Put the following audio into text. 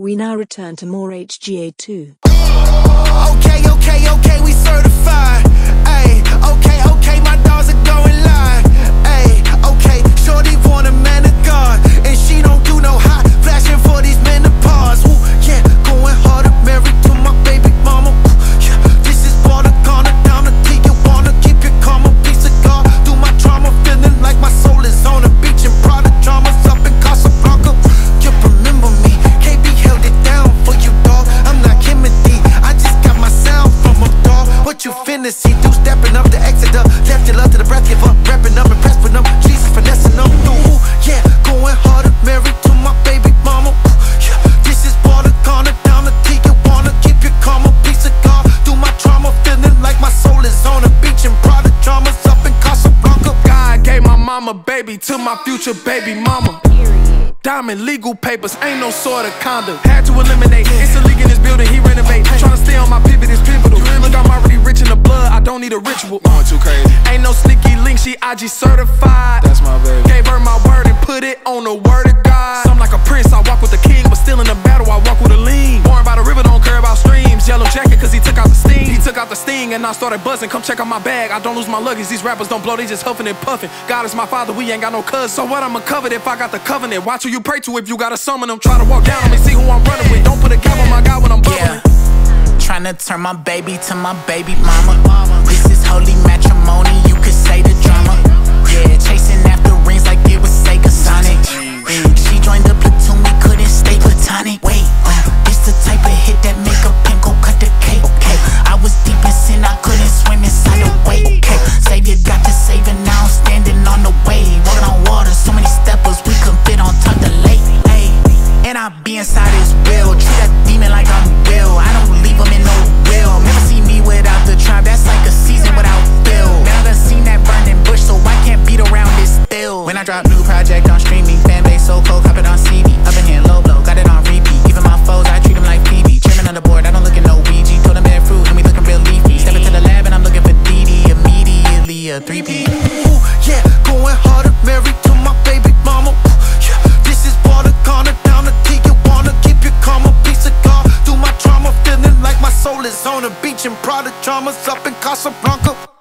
We now return to more HGA2. Okay, okay, okay, we certified. Ay, okay, okay, my dogs are going live. Ay, okay, shorty want a man of God, and she don't do no hot flashing for these men to pause. Ooh, yeah, going hard up, married to my baby mama. Ooh, yeah, this is for the corner, down the tea you wanna keep your karma, piece of God. Through my trauma, feeling like my soul is on a beach and brought the dramas up in Casablanca. You remember me? What you finna see through stepping up the exit up, left your love to the breath, give up, repping up, impressed with them, Jesus finessing them, ooh, yeah, going harder, married to my baby mama, ooh, yeah, this is border corner, down the tea, you wanna keep your karma, piece of God, through my trauma, feeling like my soul is on a beach and brought the dramas up in Casablanca. God gave my mama baby to my future baby mama. Diamond legal papers, ain't no sort of condom. Had to eliminate, it's a leak in this building, he renovate. Tryna stay on my pivot, it's pivotal. Look, I'm already rich in the blood, I don't need a ritual. No, too crazy. Ain't no sneaky link, she IG certified. That's my baby. Gave her my word and put it on the word of God. Some like a prince, I walk with the king, but still in the battle, I walk with a lean. Born by the river, don't care about streams. Yellow jacket, cause he took out the steam. He took out the sting and I started buzzing. Come check out my bag, I don't lose my luggage. These rappers don't blow, they just huffing and puffing. God is my father, we ain't got no cuz. So what, I'ma cover if I got the covenant. Watch you pray to if you gotta summon them. Try to walk down on me, see who I'm running with. Don't put a cap on my guy when I'm bubbling. Yeah. Trying to turn my baby to my baby mama. This is holy matrimony, you could say the drama. Yeah, chasing after rings like it was Sega Sonic. She joined the platoon, we couldn't stay platonic. Wait, it's the type of hit that make a pimp go cut the cake. Okay, I was deep in sin, I couldn't swim inside the wake. Okay, savior got to save and now I'm standing on the wave. Walking on water, so many steppers, we couldn't fit on top the lake. Ay, and I be inside his will. Treat that demon like I'm Bill. I don't leave him in no will. Never see me without the tribe, that's like a season without Bill. Never seen that burning bush, so I can't beat around this still. When I drop new project on streaming, fan base so cold, cop it on CD. Up in here, low blow, got it on repeat. Even my foes, I treat them like Phoebe. Chairman on the board, I don't look at no Ouija. Told them bad fruit, and we looking real leafy. Step into the lab and I'm looking for DD. Immediately a 3P. Ooh, yeah, going harder, married to my baby mama. This is border corner, down the tea, you wanna keep your karma, piece of God. Through my trauma, feeling like my soul is on a beach and brought the traumas up in Casablanca.